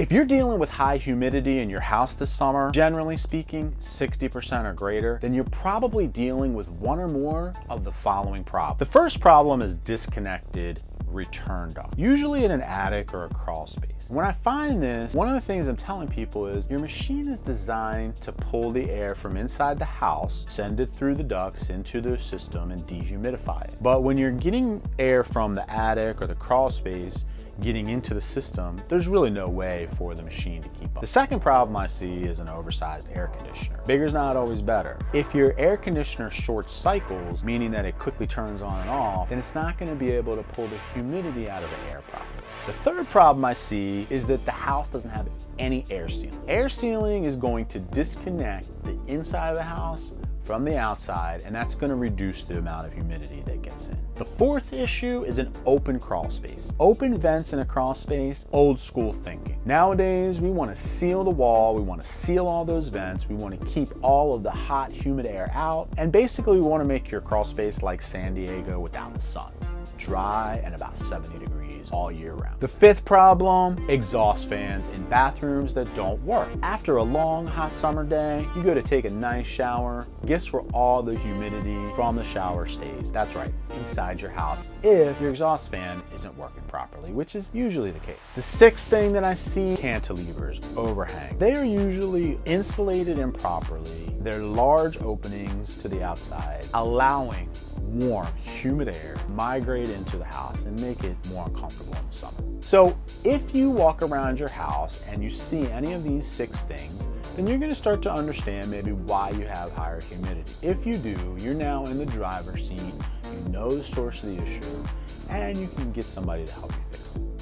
If you're dealing with high humidity in your house this summer, generally speaking, 60% or greater, then you're probably dealing with one or more of the following problems. The first problem is disconnected return duct, usually in an attic or a crawl space. When I find this, one of the things I'm telling people is your machine is designed to pull the air from inside the house, send it through the ducts into the system and dehumidify it. But when you're getting air from the attic or the crawl space, getting into the system, there's really no way for the machine to keep up. The second problem I see is an oversized air conditioner. Bigger's not always better. If your air conditioner short cycles, meaning that it quickly turns on and off, then it's not going to be able to pull the humidity out of the air properly. The third problem I see is that the house doesn't have any air sealing. Air sealing is going to disconnect the inside of the house from the outside, and that's going to reduce the amount of humidity that gets in. The fourth issue is an open crawl space. Open vents in a crawl space, old school thinking. Nowadays, we want to seal the wall, we want to seal all those vents, we want to keep all of the hot, humid air out, and basically we want to make your crawl space like San Diego without the sun. Dry and about 70 degrees all year round. The fifth problem, exhaust fans in bathrooms that don't work. After a long hot summer day, you go to take a nice shower. Guess where all the humidity from the shower stays? That's right, inside your house if your exhaust fan isn't working properly, which is usually the case. The sixth thing that I see, cantilevers, overhang. They are usually insulated improperly. They're large openings to the outside, allowing warm, humid air migrate into the house and make it more uncomfortable in the summer. So if you walk around your house and you see any of these six things, then you're going to start to understand maybe why you have higher humidity. If you do, you're now in the driver's seat, you know the source of the issue, and you can get somebody to help you fix it.